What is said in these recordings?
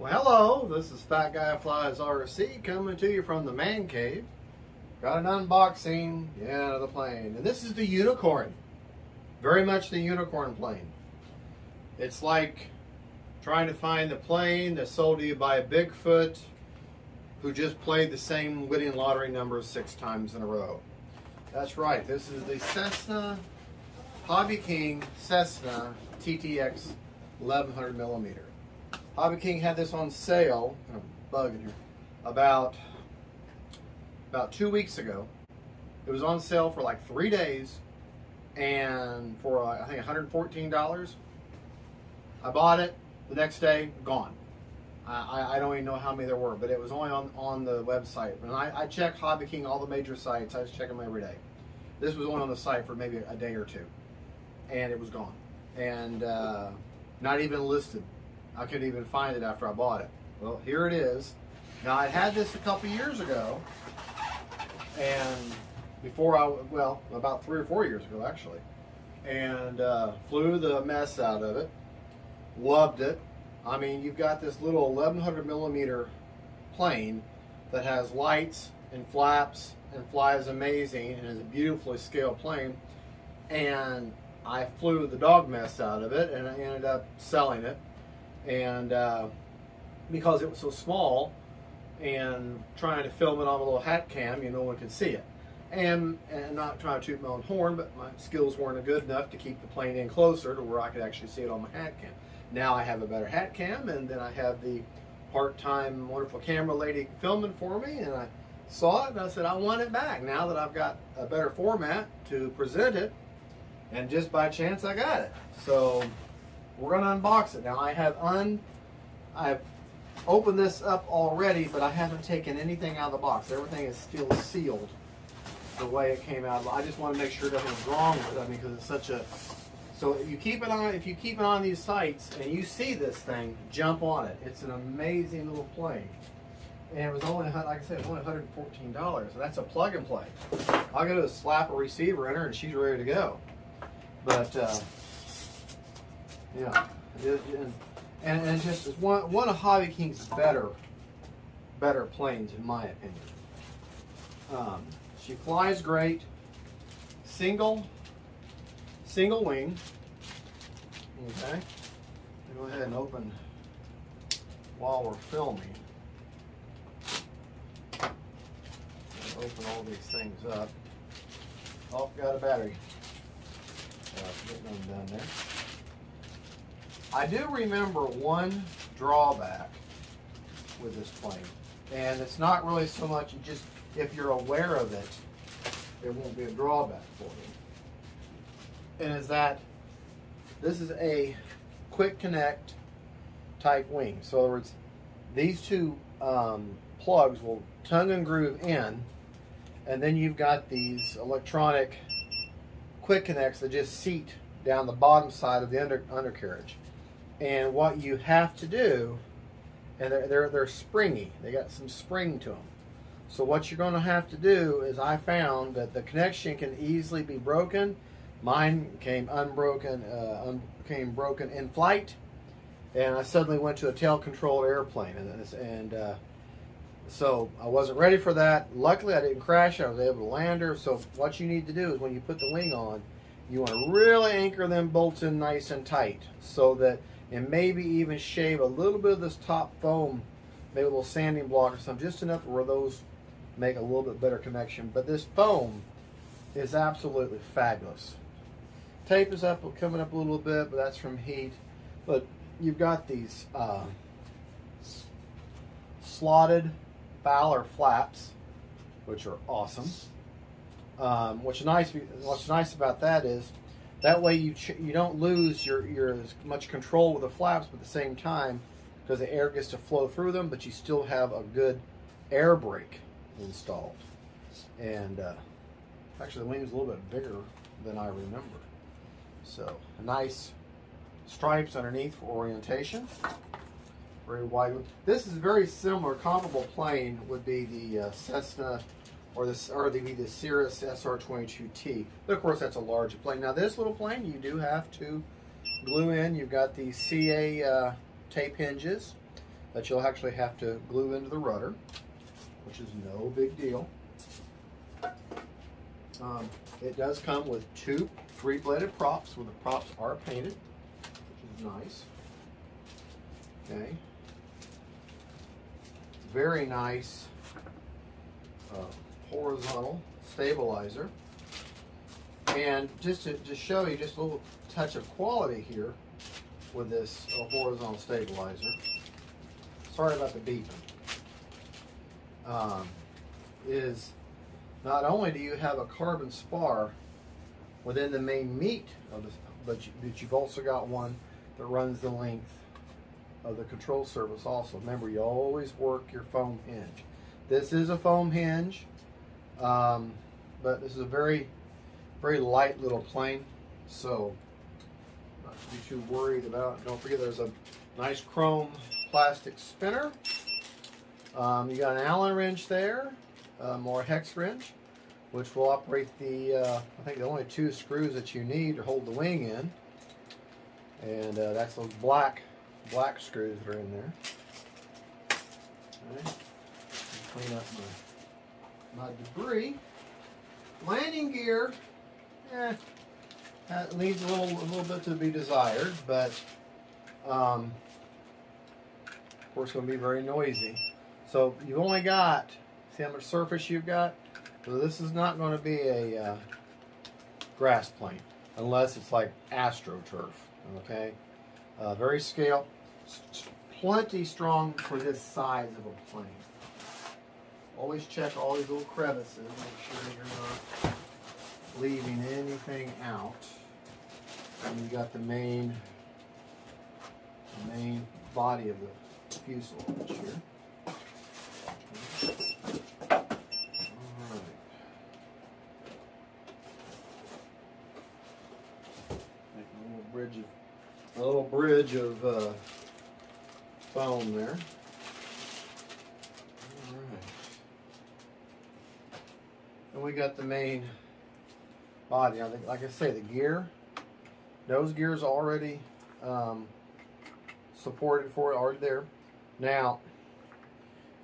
Well, hello, this is Fat Guy Flies RC coming to you from the man cave. Got an unboxing, yeah, of the plane. And this is the Unicorn. Very much the Unicorn plane. It's like trying to find the plane that's sold to you by Bigfoot, who just played the same winning lottery number 6 times in a row. That's right, this is the Cessna, Hobby King Cessna TTX 1100mm. Hobby King had this on sale, I'm bugging here, about 2 weeks ago. It was on sale for like 3 days, and for I think $114. I bought it, the next day, gone. I don't even know how many there were, but it was only on the website. And I check Hobby King, all the major sites, I just check them every day. This was only on the site for maybe a day or two, and it was gone. And not even listed. I couldn't even find it after I bought it. Well, here it is. Now, I had this a couple years ago, and before well, about 3 or 4 years ago, actually, and flew the mess out of it. Loved it. I mean, you've got this little 1100mm plane that has lights and flaps and flies amazing and is a beautifully scaled plane. And I flew the dog mess out of it, and I ended up selling it. And because it was so small, and trying to film it on a little hat cam, no one could see it. And not trying to toot my own horn, but my skills weren't good enough to keep the plane in closer to where I could actually see it on my hat cam. Now I have a better hat cam, and then I have the part-time wonderful camera lady filming for me, and I saw it and I said, I want it back now that I've got a better format to present it. And just by chance I got it. So we're gonna unbox it. Now I've opened this up already, but I haven't taken anything out of the box. Everything is still sealed the way it came out. I just want to make sure nothing's wrong with it, because it's such a... So if you keep it on these sites and you see this thing, jump on it. It's an amazing little plane. And it was only, like I said, only $114. And that's a plug and play. All I gotta do is slap a receiver in her and she's ready to go. But yeah, and just one of Hobby King's better planes, in my opinion. She flies great. Single wing. Okay. Go ahead and open while we're filming. Open all these things up. Oh, got a battery. Getting them down there. I do remember one drawback with this plane, and it's not really so much, just if you're aware of it, there won't be a drawback for you. And is that this is a quick connect type wing. So in other words, these two plugs will tongue and groove in, and then you've got these electronic quick connects that just seat down the bottom side of the undercarriage. And what you have to do, and they're springy, they got some spring to them. So what you're going to have to do is, I found that the connection can easily be broken. Mine came unbroken, came broken in flight, and I suddenly went to a tail-controlled airplane, and so I wasn't ready for that. Luckily, I didn't crash. I was able to land her. So what you need to do is, when you put the wing on, you want to really anchor them bolts in nice and tight, so that, and maybe even shave a little bit of this top foam, maybe a little sanding block or something, just enough where those make a little bit better connection. But this foam is absolutely fabulous. Tape is up, coming up a little bit, but that's from heat. But you've got these slotted Fowler flaps, which are awesome. What's nice about that is, that way you don't lose your as much control with the flaps, but at the same time, because the air gets to flow through them, but you still have a good air brake installed. And actually, the wing's a little bit bigger than I remember. So nice stripes underneath for orientation. Very wide. This is very similar. Comparable plane would be the Cessna, or the Cirrus SR22T. But of course, that's a larger plane. Now, this little plane, you do have to glue in. You've got the CA tape hinges, that you'll actually have to glue into the rudder, which is no big deal. It does come with two three-bladed props, where the props are painted, which is nice. Okay. Very nice horizontal stabilizer. And just to show you just a little touch of quality here with this horizontal stabilizer. Sorry about the beeping. Is not only do you have a carbon spar within the main meat of this, but you've also got one that runs the length of the control surface also. Remember, you always work your foam hinge. This is a foam hinge, but this is a very, very light little plane, so not to be too worried about it. Don't forget there's a nice chrome plastic spinner. You got an Allen wrench there, or a hex wrench, which will operate the, I think the only two screws that you need to hold the wing in, and that's those black screws that are in there. Okay. Clean up my debris. Landing gear, that leaves a little bit to be desired, but of course going to be very noisy. So you've only got, see how much surface you've got? So this is not going to be a grass plane, unless it's like AstroTurf, okay? Very scale, plenty strong for this size of a plane. Always check all these little crevices, make sure you're not leaving anything out. And you've got the main body of the fuselage here. All right. Make a little bridge of foam there. And we got the main body. I think, like I say, the gear, those gears already supported for it, already there. Now,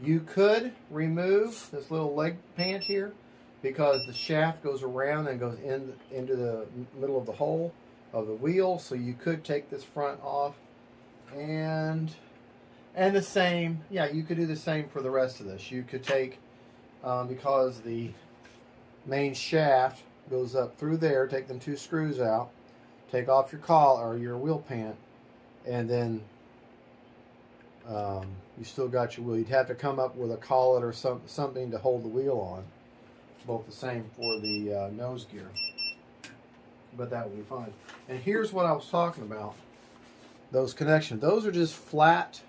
you could remove this little leg pant here because the shaft goes around and goes into the middle of the hole of the wheel. So you could take this front off, and the same. Yeah, you could do the same for the rest of this. You could take because the main shaft goes up through there, take them two screws out, take off your collar or your wheel pant, and then you still got your wheel. You'd have to come up with a collet or something to hold the wheel on. Both the same for the nose gear, but that would be fine. And here's what I was talking about, those connections. Those are just flat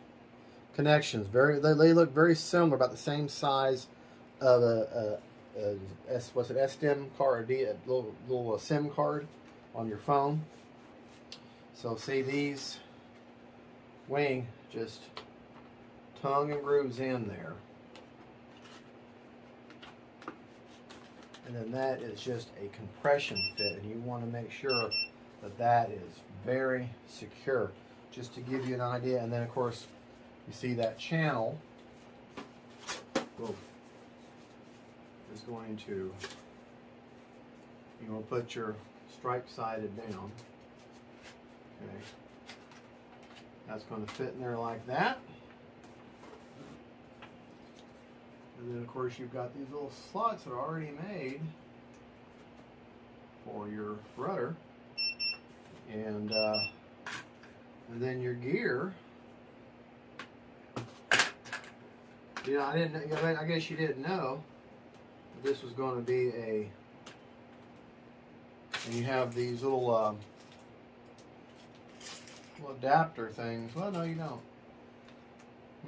connections. They look very similar, about the same size of what's an SIM card, a little SIM card on your phone. So see, these wing just tongue and grooves in there, and then that is just a compression fit, and you want to make sure that that is very secure, just to give you an idea. And then of course you see that channel. Whoa. Is going to, you know, put your stripe sided down. Okay, that's going to fit in there like that. And then of course you've got these little slots that are already made for your rudder, and then your gear. You know, I guess you didn't know this was going to be a, and you have these little adapter things. Well, no, you don't.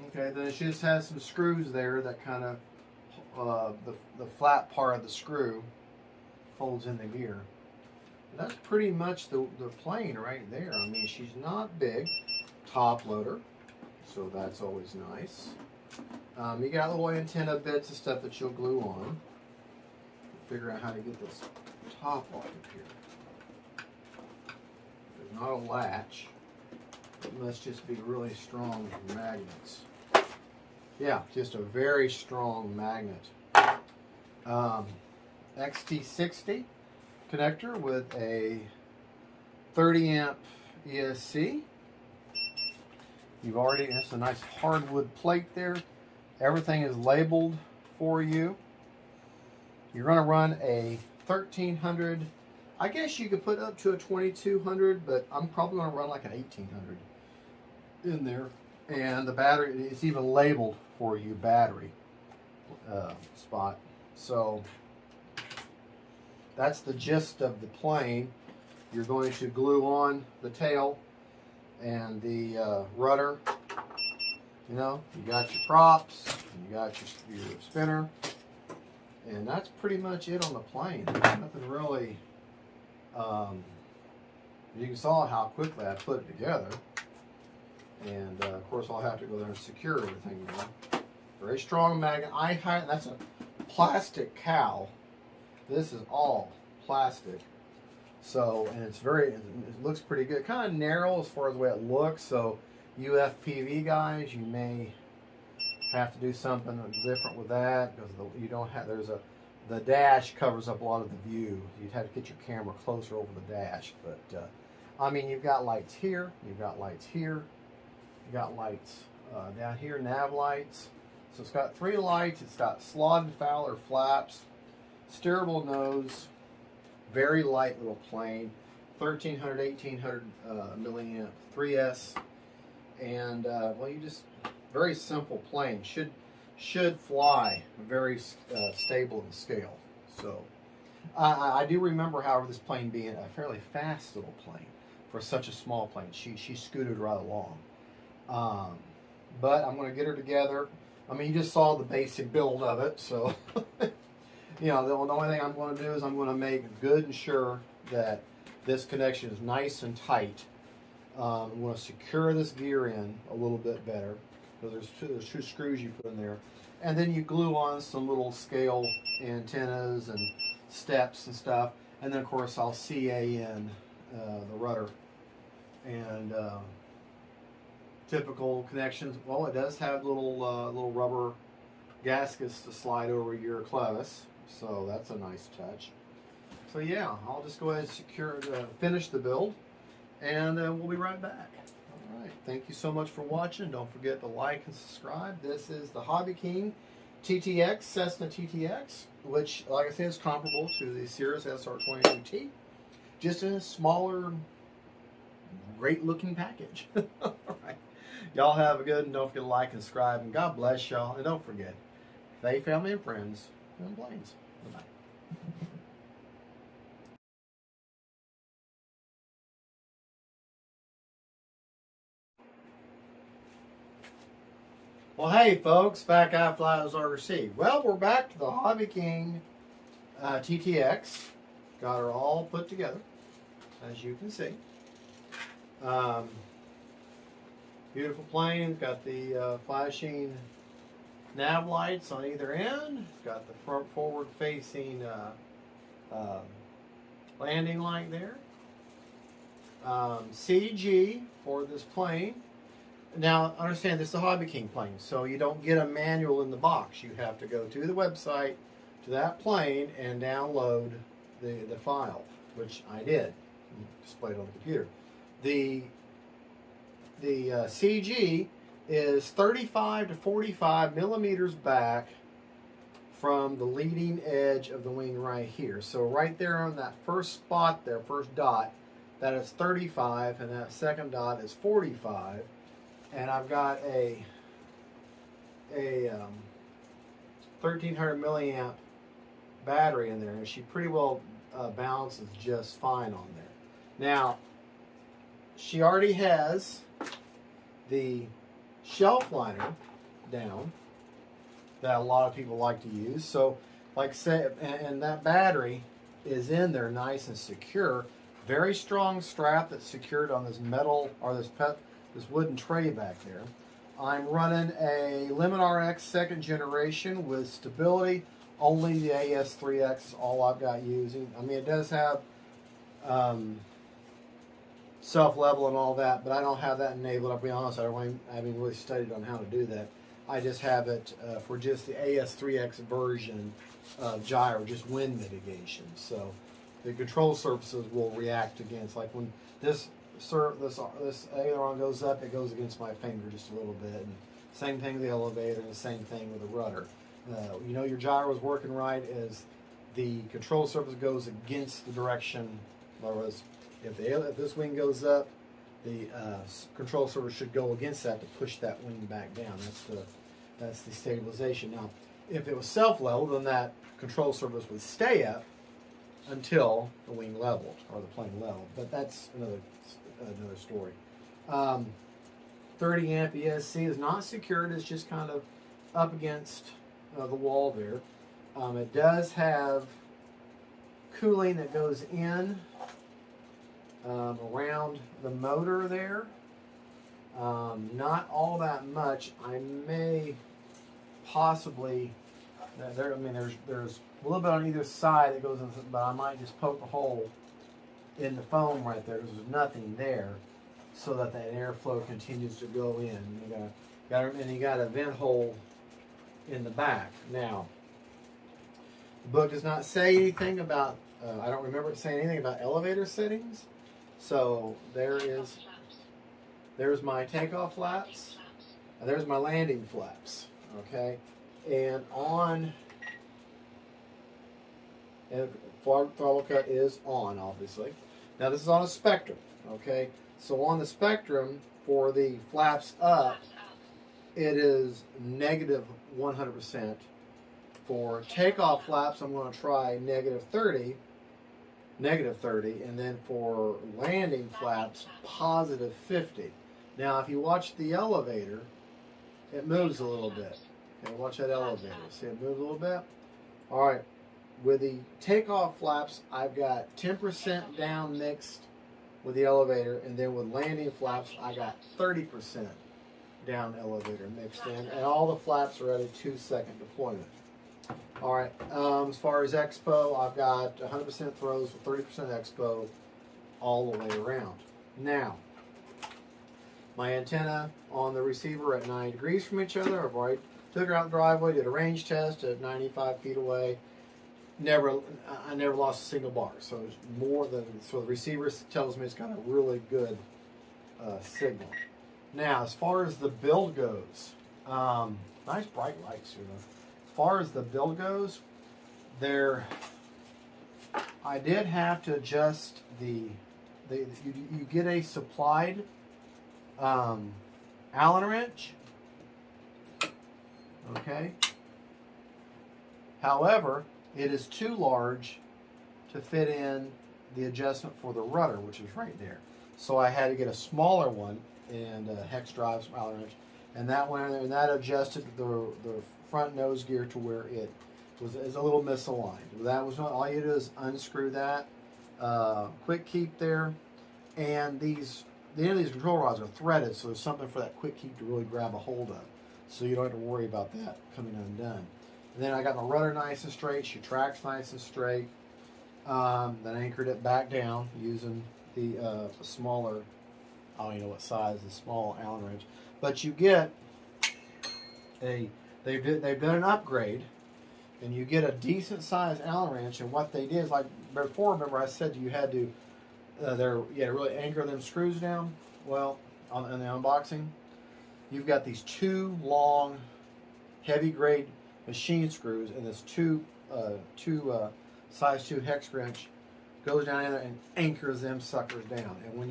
Okay, then it just has some screws there that kind of, the flat part of the screw folds in the gear. That's pretty much the plane right there. I mean, she's not big. Top loader, so that's always nice. You got little antenna bits and stuff that you'll glue on. Figure out how to get this top off of here. There's not a latch. It must just be really strong magnets. yeah, just a very strong magnet. XT60 connector with a 30 amp ESC. You've already, it's a nice hardwood plate there. Everything is labeled for you. You're going to run a 1300. I guess you could put up to a 2200, but I'm probably going to run like an 1800 in there. And the battery, it's even labeled for you, battery spot. So that's the gist of the plane. You're going to glue on the tail and the rudder. You know, you got your props, you got your spinner, and that's pretty much it on the plane. There's nothing really, you saw how quickly I put it together. And of course, I'll have to go there and secure everything now. Very strong magnet. That's a plastic cowl. This is all plastic. So, and it's very, it looks pretty good. Kind of narrow as far as the way it looks. So, UFPV guys, you may have to do something different with that, because you don't have, the dash covers up a lot of the view. You'd have to get your camera closer over the dash. But, I mean, you've got lights here, you've got lights here, you've got lights down here, nav lights. So it's got three lights, it's got slotted Fowler flaps, steerable nose, very light little plane, 1300, 1800 milliamp 3S, and well, you just, very simple plane, should fly very stable in scale. So I do remember, however, this plane being a fairly fast little plane for such a small plane. She scooted right along, but I'm going to get her together. I mean, you just saw the basic build of it, so you know, the only thing I'm going to do is I'm going to make good and sure that this connection is nice and tight. I'm going to secure this gear in a little bit better, because there's two screws you put in there, and then you glue on some little scale antennas and steps and stuff, and then of course I'll CA in the rudder. And typical connections. Well, it does have little little rubber gaskets to slide over your clevis, so that's a nice touch. So yeah, I'll just go ahead and secure, finish the build, and we'll be right back. All right, thank you so much for watching. Don't forget to like and subscribe. This is the Hobby King TTX, Cessna TTX, which, like I said, is comparable to the Cirrus SR22T, just in a smaller, great-looking package. All right, y'all have a good, and don't forget to like and subscribe, and God bless y'all, and don't forget, faith, family, and friends, and planes. Bye-bye. Well, hey folks, Fat Guy Flies RC. Well, we're back to the Hobby King TTX. Got her all put together, as you can see. Beautiful plane. Got the flashing nav lights on either end. It's got the front forward-facing landing light there. CG for this plane. Now, understand, this is a Hobby King plane, so you don't get a manual in the box. You have to go to the website, to that plane, and download the file, which I did. Displayed on the computer. The CG is 35 to 45 millimeters back from the leading edge of the wing right here. So right there on that first spot there, first dot, that is 35, and that second dot is 45. And I've got a 1300 milliamp battery in there, and she pretty well balances just fine on there. Now, she already has the shelf liner down that a lot of people like to use. So, like I said, and that battery is in there nice and secure. Very strong strap that's secured on this metal, or this wooden tray back there. I'm running a LemonRX 2nd generation with stability. Only the AS3X is all I've got using. I mean, it does have self-level and all that, but I don't have that enabled. I'll be honest, I haven't really studied on how to do that. I just have it for just the AS3X version of gyro, just wind mitigation. So the control surfaces will react against, like when this aileron goes up, it goes against my finger just a little bit. And same thing with the elevator, and the same thing with the rudder. You know your gyro is working right as the control surface goes against the direction. In other words, if this wing goes up, the control surface should go against that to push that wing back down. That's the stabilization. Now, if it was self-level, then that control surface would stay up until the wing leveled or the plane leveled. But that's another story. 30 amp ESC is not secured. It's just kind of up against the wall there. It does have cooling that goes in around the motor there. Not all that much. I may possibly there's a little bit on either side that goes in, but I might just poke a hole in the foam right there because there's nothing there, so that airflow continues to go in. You got a vent hole in the back. Now, the book does not say anything about, I don't remember it saying anything about elevator settings. So there's my takeoff flaps, and there's my landing flaps, okay? And on, and throttle cut is on, obviously. Now this is on a Spectrum, okay? So on the Spectrum, for the flaps up, it is negative 100%. For takeoff flaps, I'm going to try negative 30, and then for landing flaps, positive 50. Now, if you watch the elevator, it moves a little bit. Okay, watch that elevator. See it move a little bit? All right. With the takeoff flaps, I've got 10% down mixed with the elevator, and then with landing flaps, I got 30% down elevator mixed in, and all the flaps are at a 2-second deployment. All right, as far as expo, I've got 100% throws with 30% expo all the way around. Now, my antenna on the receiver at 9 degrees from each other. I've already took her out the driveway, did a range test at 95 feet away. I never lost a single bar, so it's more than, so the receiver tells me it's got a really good signal. Now, as far as the build goes, nice bright lights here though. As far as the build goes, I did have to adjust you get a supplied Allen wrench, okay? However, it is too large to fit in the adjustment for the rudder, which is right there. So I had to get a smaller one, and hex drive Allen wrench, and that went in there, and that adjusted the front nose gear to where it is a little misaligned. That was not, all you do is unscrew that quick keep there, and the end of these control rods are threaded, so there's something for that quick keep to really grab a hold of, so you don't have to worry about that coming undone. And then I got my rudder nice and straight, she tracks nice and straight, then I anchored it back down using the smaller, I don't even know what size, the small Allen wrench. But you get a, they've done an upgrade, and you get a decent sized Allen wrench. And what they did is, like before, remember I said you had to really anchor them screws down. Well, on the unboxing, you've got these two long heavy grade machine screws, and this size 2 hex wrench goes down in there and anchors them suckers down. And when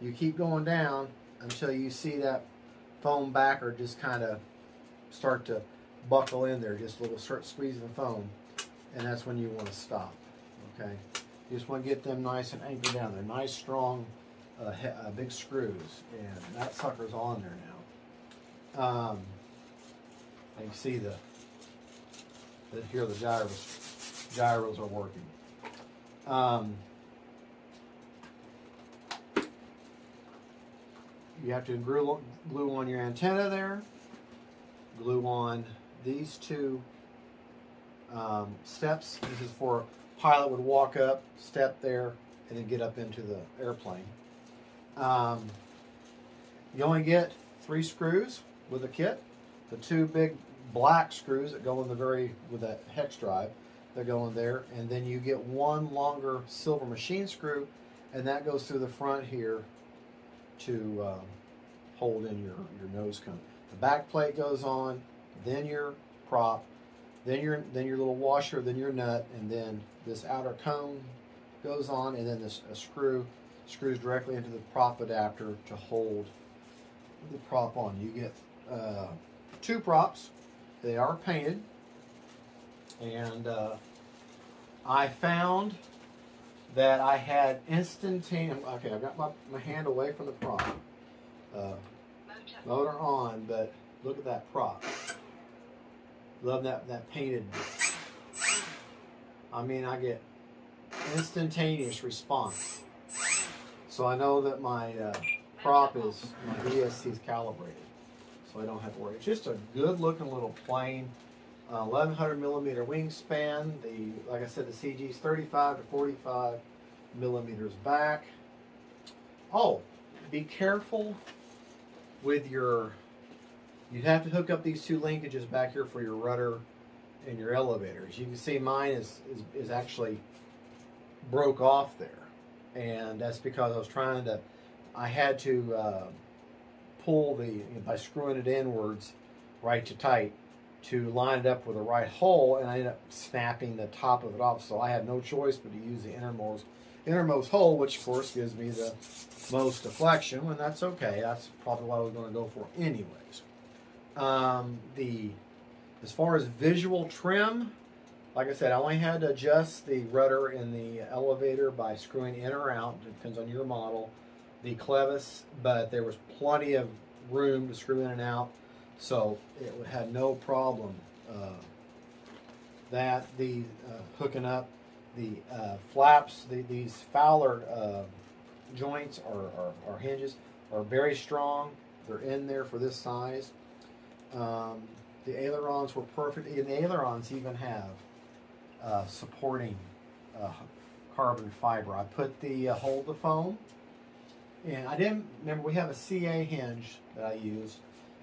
you keep going down until you see that foam backer just kind of start to buckle in there, just a little, start squeezing the foam, and that's when you want to stop. Okay, you just want to get them nice and anchored down. They're nice, strong, big screws, and that sucker's on there now. You can see here the gyros are working. You have to glue on your antenna there. Glue on these two steps. This is for a pilot would walk up, step there, and then get up into the airplane. You only get 3 screws with a kit. the two big black screws that go in the very, with that hex drive, they go in there, and then you get one longer silver machine screw, and that goes through the front here to hold in your nose cone. The back plate goes on, then your prop, then your little washer, then your nut, and then this outer cone goes on, and then this screws directly into the prop adapter to hold the prop on. You get two props. They are painted, and I found that I had instantaneous. Okay, I got my hand away from the prop. Motor on, but look at that prop. Love that painted. I mean, I get instantaneous response. So I know that my prop is, my ESC is calibrated, so I don't have to worry. It's just a good looking little plane. 1100 millimeter wingspan. Like I said, the CG is 35 to 45 millimeters back. Oh, be careful with your, you'd have to hook up these two linkages back here for your rudder and your elevators. You can see mine is actually broke off there, and that's because I was trying to, I had to pull the, by screwing it inwards right to tight, to line it up with the right hole, and I ended up snapping the top of it off, so I had no choice but to use the innermost hole, which of course gives me the most deflection, and that's okay. That's probably what I was going to go for anyways. As far as visual trim, like I said, I only had to adjust the rudder and the elevator by screwing in or out. It depends on your model, the clevis, but there was plenty of room to screw in and out, so it had no problem that the hooking up the flaps. These Fowler joints or hinges are very strong. They're in there for this size. The ailerons were perfect, and the ailerons even have supporting carbon fiber. I put the hold the foam, and I didn't remember, we have a CA hinge that I used,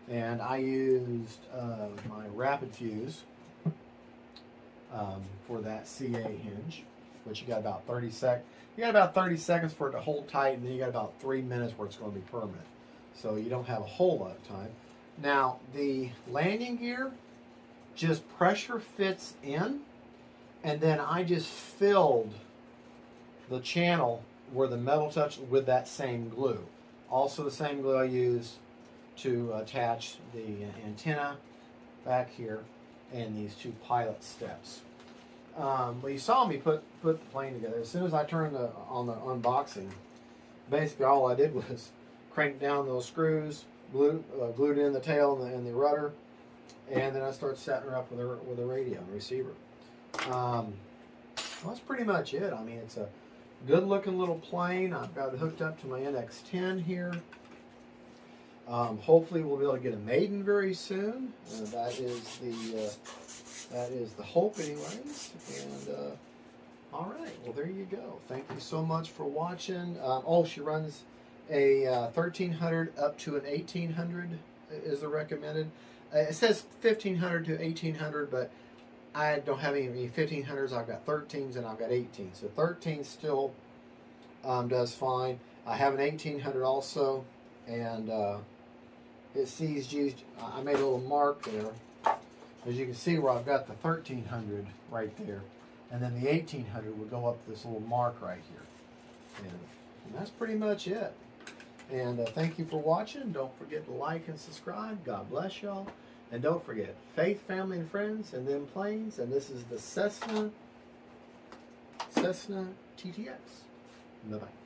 and I used my Rapid Fuse for that CA hinge, which you got about 30 seconds for it to hold tight, and then you got about 3 minutes where it's going to be permanent. So you don't have a whole lot of time. Now the landing gear just pressure fits in, and then I just filled the channel where the metal touched with that same glue. Also the same glue I used to attach the antenna back here and these two pilot steps. Well, you saw me put the plane together. As soon as I turned on the unboxing, basically all I did was crank down those screws, glued in the tail and the rudder, and then I started setting her up with a radio and receiver. Well, that's pretty much it. I mean, it's a good looking little plane. I've got it hooked up to my NX10 here. Hopefully we'll be able to get a maiden very soon. That is the hope anyways. And all right, well, there you go. Thank you so much for watching. Oh, she runs a 1300 up to an 1800 is the recommended. It says 1500 to 1800, but I don't have any 1500s. I've got 13s and I've got 18s. So 13 still does fine. I have an 1800 also, and it sees you. I made a little mark there, as you can see where I've got the 1300 right there, and then the 1800 would go up this little mark right here, and that's pretty much it. And thank you for watching. Don't forget to like and subscribe. God bless y'all, and don't forget faith, family, and friends, and then planes. And this is the Cessna TTX. Bye bye.